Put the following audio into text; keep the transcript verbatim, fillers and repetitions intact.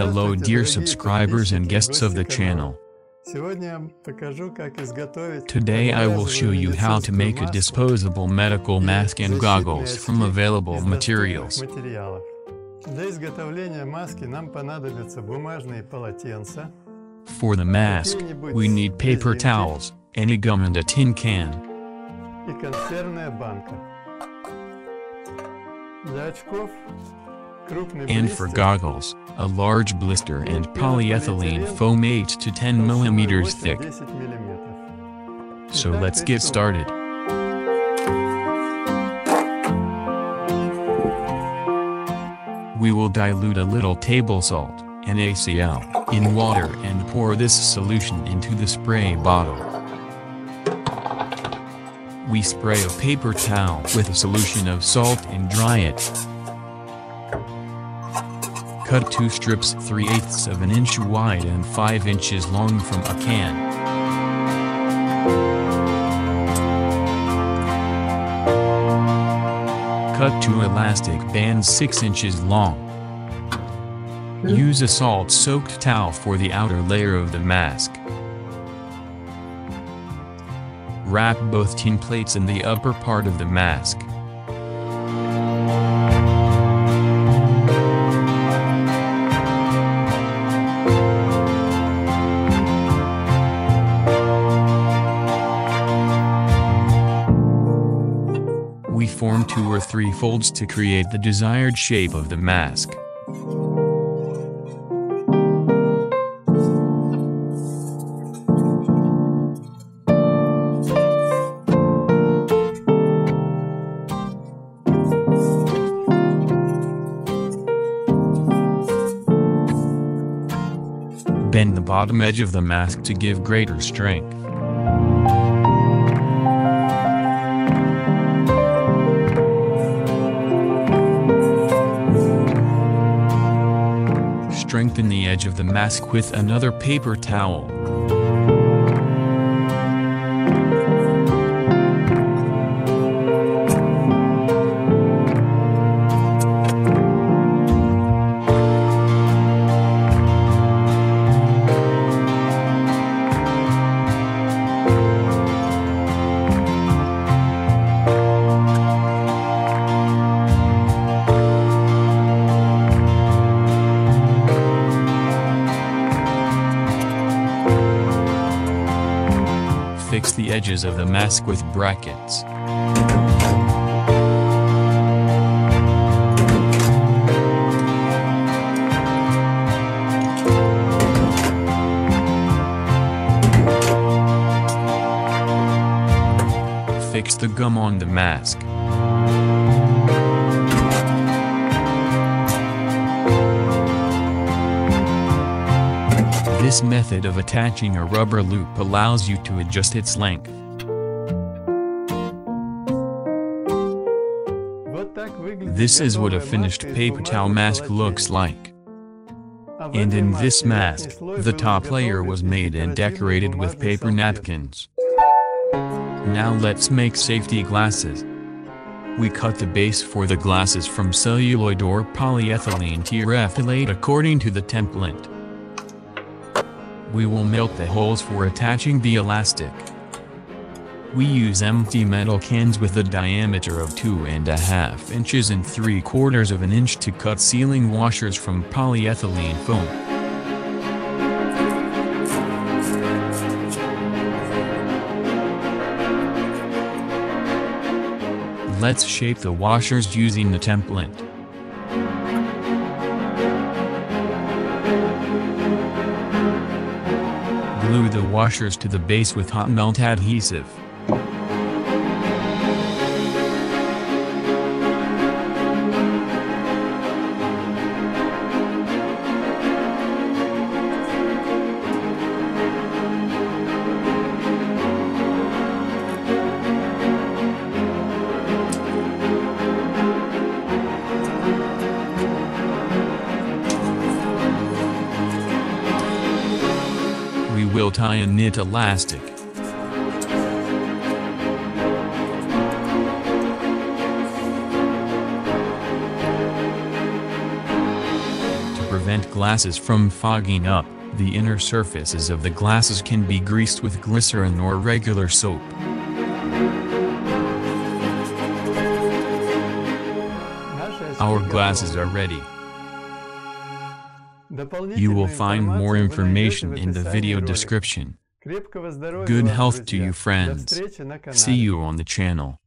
Hello dear subscribers and guests of the channel. Today I will show you how to make a disposable medical mask and goggles from available materials. For the mask, we need paper towels, any gum and a tin can. And for goggles, a large blister and polyethylene foam eight to ten millimeters thick. So let's get started. We will dilute a little table salt, N A C L, in water and pour this solution into the spray bottle. We spray a paper towel with a solution of salt and dry it. Cut two strips three eighths of an inch wide and five inches long from a can. Cut two elastic bands six inches long. Use a salt-soaked towel for the outer layer of the mask. Wrap both tin plates in the upper part of the mask. We form two or three folds to create the desired shape of the mask. Bend the bottom edge of the mask to give greater strength. Strengthen the edge of the mask with another paper towel. Fix the edges of the mask with brackets. Fix the gum on the mask. This method of attaching a rubber loop allows you to adjust its length. This is what a finished paper towel mask looks like. And in this mask, the top layer was made and decorated with paper napkins. Now let's make safety glasses. We cut the base for the glasses from celluloid or polyethylene tear ethylate according to the template. We will melt the holes for attaching the elastic. We use empty metal cans with a diameter of two and a half inches and three quarters of an inch to cut ceiling washers from polyethylene foam. Let's shape the washers using the template. Glue the washers to the base with hot melt adhesive. We will tie a knit elastic. To prevent prevent glasses from fogging up, the inner surfaces of the glasses can be greased with glycerin or regular soap. Our glasses are ready. You will find more information in the video description. Good health to you, friends. See you on the channel.